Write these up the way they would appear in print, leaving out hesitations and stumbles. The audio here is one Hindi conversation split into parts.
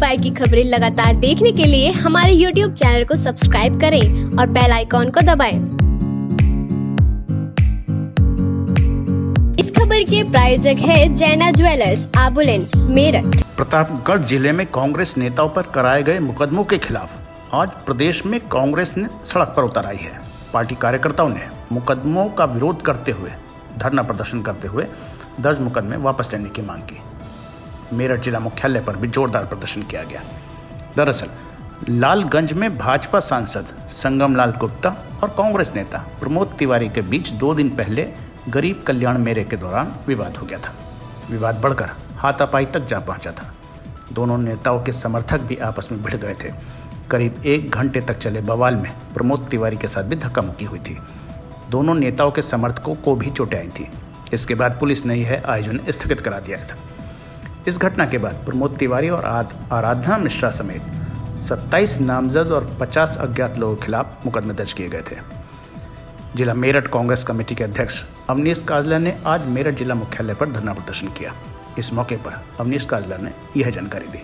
बाइट की खबरें लगातार देखने के लिए हमारे YouTube चैनल को सब्सक्राइब करें और बेल आइकॉन को दबाएं। इस खबर के प्रायोजक है जैना ज्वेलर्स आबुलेन मेरठ। प्रतापगढ़ जिले में कांग्रेस नेताओं पर कराए गए मुकदमों के खिलाफ आज प्रदेश में कांग्रेस ने सड़क पर उतर आई है। पार्टी कार्यकर्ताओं ने मुकदमों का विरोध करते हुए धरना प्रदर्शन करते हुए दर्ज मुकदमे वापस लेने की मांग की। मेरठ जिला मुख्यालय पर भी जोरदार प्रदर्शन किया गया। दरअसल लालगंज में भाजपा सांसद संगम लाल गुप्ता और कांग्रेस नेता प्रमोद तिवारी के बीच 2 दिन पहले गरीब कल्याण मेले के दौरान विवाद हो गया था। विवाद बढ़कर हाथापाई तक जा पहुंचा था। दोनों नेताओं के समर्थक भी आपस में भिड़ गए थे। करीब 1 घंटे तक चले बवाल में प्रमोद तिवारी के साथ भी धक्का-मुक्की हुई थी। दोनों नेताओं के समर्थकों को भी चोटें आई थी। इसके बाद पुलिस ने यह आयोजन स्थगित करा दिया था। इस घटना के बाद प्रमोद तिवारी और आराधना मिश्रा समेत 27 नामजद और 50 अज्ञात लोगों के खिलाफ मुकदमे दर्ज किए गए थे। जिला मेरठ कांग्रेस कमेटी के अध्यक्ष अवनीश काजला ने आज मेरठ जिला मुख्यालय पर धरना प्रदर्शन किया। इस मौके पर अवनीश काजला ने यह जानकारी दी।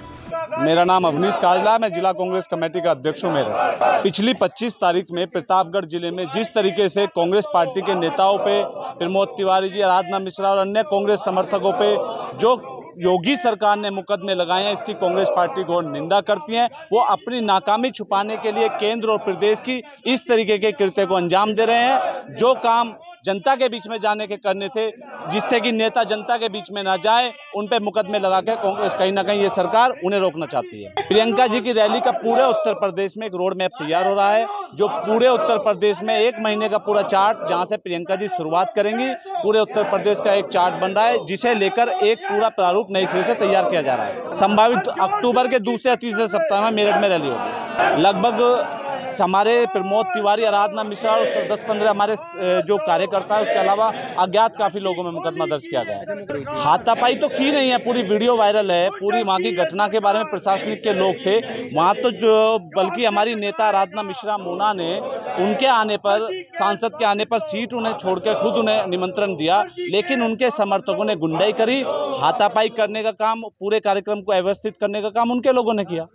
मेरा नाम अवनीश काजला है। मैं जिला कांग्रेस कमेटी का अध्यक्ष हूँ। मेरा पिछली 25 तारीख में प्रतापगढ़ जिले में जिस तरीके से कांग्रेस पार्टी के नेताओं पे प्रमोद तिवारी जी, आराधना मिश्रा और अन्य कांग्रेस समर्थकों पे जो योगी सरकार ने मुकदमे लगाए हैं, इसकी कांग्रेस पार्टी घोर निंदा करती है। वो अपनी नाकामी छुपाने के लिए केंद्र और प्रदेश की इस तरीके के कृत्य को अंजाम दे रहे हैं। जो काम जनता के बीच में जाने के करने थे, जिससे कि नेता जनता के बीच में ना जाए, उन पे मुकदमे लगा के कांग्रेस कहीं ना कहीं ये सरकार उन्हें रोकना चाहती है। प्रियंका जी की रैली का पूरे उत्तर प्रदेश में एक रोड मैप तैयार हो रहा है, जो पूरे उत्तर प्रदेश में 1 महीने का पूरा चार्ट, जहां से प्रियंका जी शुरुआत करेंगी, पूरे उत्तर प्रदेश का एक चार्ट बन रहा है, जिसे लेकर एक पूरा प्रारूप नए सिरे से तैयार किया जा रहा है। संभावित अक्टूबर के 2 या 3 सप्ताह में मेरठ में रैली होगी। लगभग हमारे प्रमोद तिवारी, आराधना मिश्रा और 10-15 हमारे जो कार्यकर्ता है, उसके अलावा अज्ञात काफी लोगों में मुकदमा दर्ज किया गया है। हाथापाई तो की नहीं है, पूरी वीडियो वायरल है। पूरी वहाँ की घटना के बारे में प्रशासनिक के लोग थे वहाँ, तो जो बल्कि हमारी नेता आराधना मिश्रा मोना ने उनके आने पर, सांसद के आने पर सीट उन्हें छोड़ के खुद उन्हें निमंत्रण दिया, लेकिन उनके समर्थकों ने गुंडाई करी। हाथापाई करने का काम, पूरे कार्यक्रम को व्यवस्थित करने का काम उनके लोगों ने किया।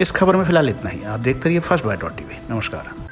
इस खबर में फिलहाल इतना ही। आप देखते रहिए फर्स्ट बाइट.tv। नमस्कार।